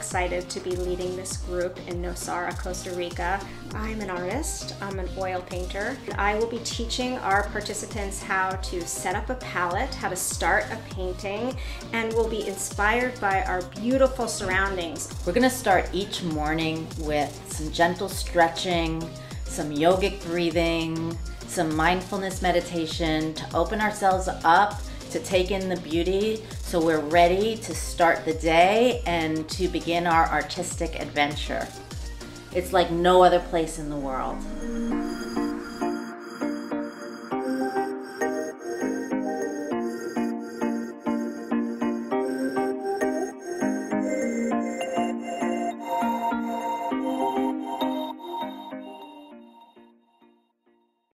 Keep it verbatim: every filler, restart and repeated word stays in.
excited to be leading this group in Nosara, Costa Rica. I'm an artist, I'm an oil painter. I will be teaching our participants how to set up a palette, how to start a painting, and we'll be inspired by our beautiful surroundings. We're gonna start each morning with some gentle stretching, some yogic breathing, some mindfulness meditation to open ourselves up to take in the beauty so we're ready to start the day and to begin our artistic adventure. It's like no other place in the world.